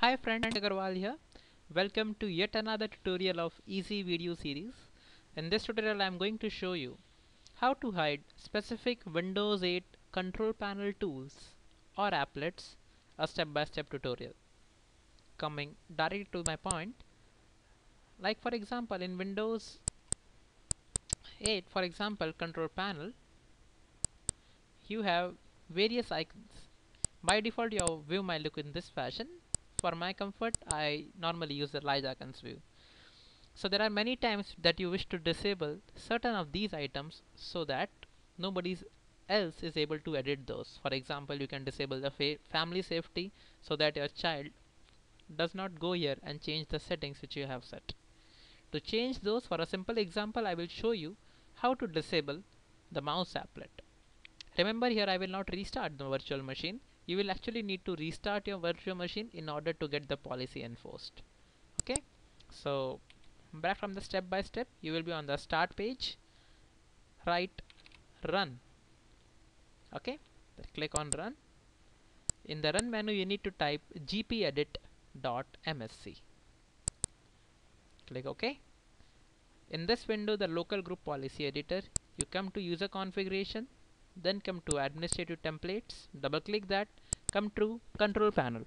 Hi friend, Mayank Agarwal here. Welcome to yet another tutorial of Easy Video Series. In this tutorial I am going to show you how to hide specific Windows 8 Control Panel tools or applets, a step-by-step tutorial. Coming directly to my point, like for example in Windows 8, for example Control Panel, you have various icons. By default your view might look in this fashion. For my comfort, I normally use the large icons view. So there are many times that you wish to disable certain of these items so that nobody else is able to edit those. For example, you can disable the family safety so that your child does not go here and change the settings which you have set. To change those, for a simple example, I will show you how to disable the mouse applet. Remember here I will not restart the virtual machine. You will actually need to restart your virtual machine in order to get the policy enforced. Okay, so back from the step by step, you will be on the start page, write run. Okay, then click on run. In the run menu you need to type gpedit.msc. Click OK. In this window, the local group policy editor, you come to user configuration, then come to administrative templates, double click that, come to control panel.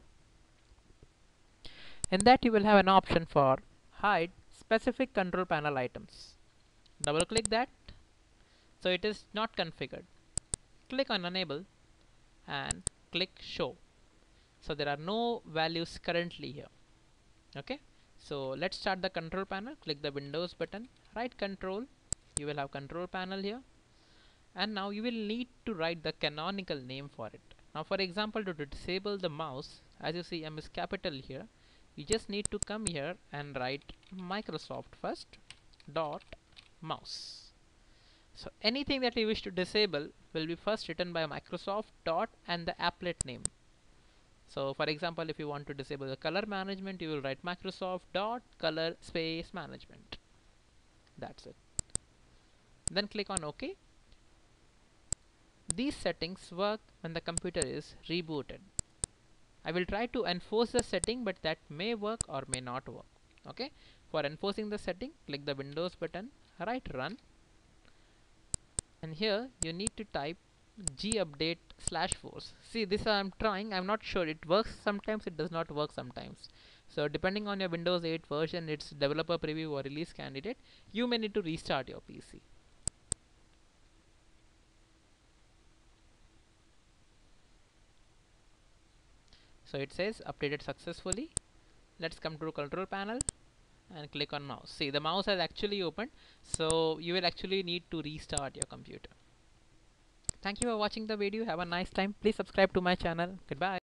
In that you will have an option for hide specific control panel items. Double click that, so it is not configured. Click on enable and click show. So there are no values currently here. Okay, so let's start the control panel. Click the Windows button, right control, you will have control panel here. And now you will need to write the canonical name for it. Now for example, to disable the mouse, as you see M is capital here, you just need to come here and write Microsoft first dot mouse. So anything that you wish to disable will be first written by Microsoft dot and the applet name. So for example, if you want to disable the color management, you will write Microsoft dot color space management. That's it. Then click on OK. These settings work when the computer is rebooted. I will try to enforce the setting, but that may work or may not work. Okay. For enforcing the setting, click the Windows button, right run. And here you need to type gupdate/force. See, this I am trying. I am not sure. It works sometimes, it does not work sometimes. So depending on your Windows 8 version, its developer preview or release candidate, you may need to restart your PC. So it says updated successfully. Let's come to control panel and click on mouse. See, the mouse has actually opened, so you will actually need to restart your computer. Thank you for watching the video. Have a nice time. Please subscribe to my channel. Goodbye.